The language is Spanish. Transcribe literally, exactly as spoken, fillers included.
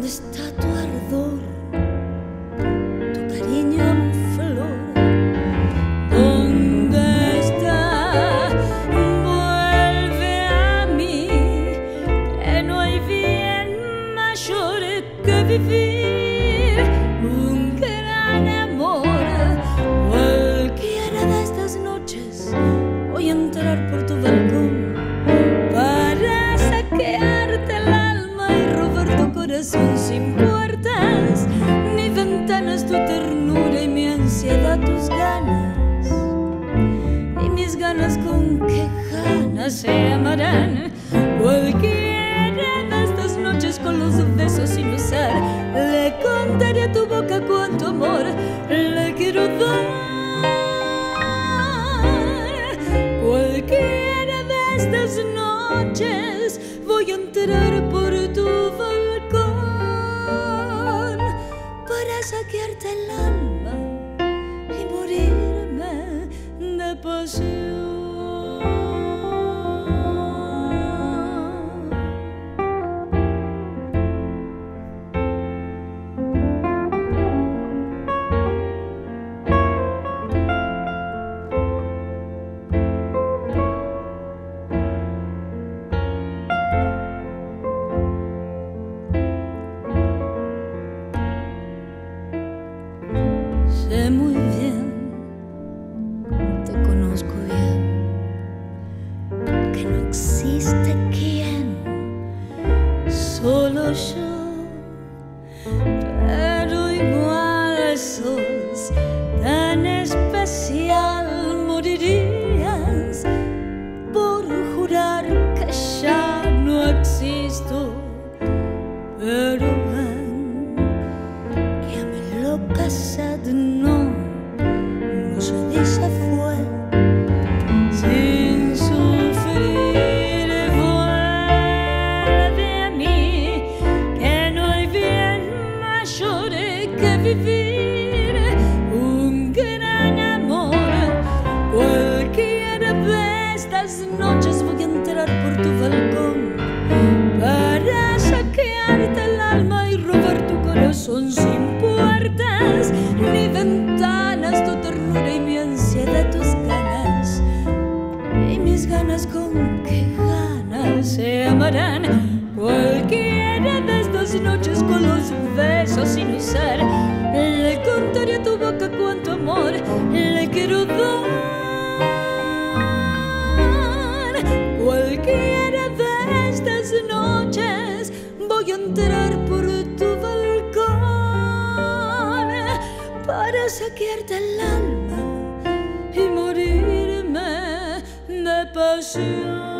¿Dónde está tu ardor? Tu cariño en flor. ¿Dónde está? Vuelve a mí, que no hay bien mayor que vivir un gran amor. Cualquiera de estas noches voy a entrar por tu balcón para saquearte el alma y robar tu corazón sin puertas ni ventanas, tu ternura y mi ansiedad, tus ganas y mis ganas, con qué ganas se amarán. Cualquiera de estas noches con los besos sin usar le contaré a tu boca cuánto amor le quiero dar. Cualquiera de estas noches voy a entrar por tu balcón para saquearte el alma y morirme de pasión. Sé muy bien, te conozco bien, que no existe quien, solo yo, pero igual sos tan especial, morirías por jurar que ya no existo, pero ven, que a mi loca sed no. Vivir un gran amor. Cualquiera de estas noches voy a entrar por tu balcón para saquearte el alma y robar tu corazón sin puertas ni ventanas, tu ternura y mi ansiedad, tus ganas y mis ganas, con qué ganas se amarán. Cualquiera de estas noches con los besos sin usar le contaré a tu boca cuánto amor le quiero dar. Cualquiera de estas noches voy a entrar por tu balcón para saquearte el alma y morirme de pasión.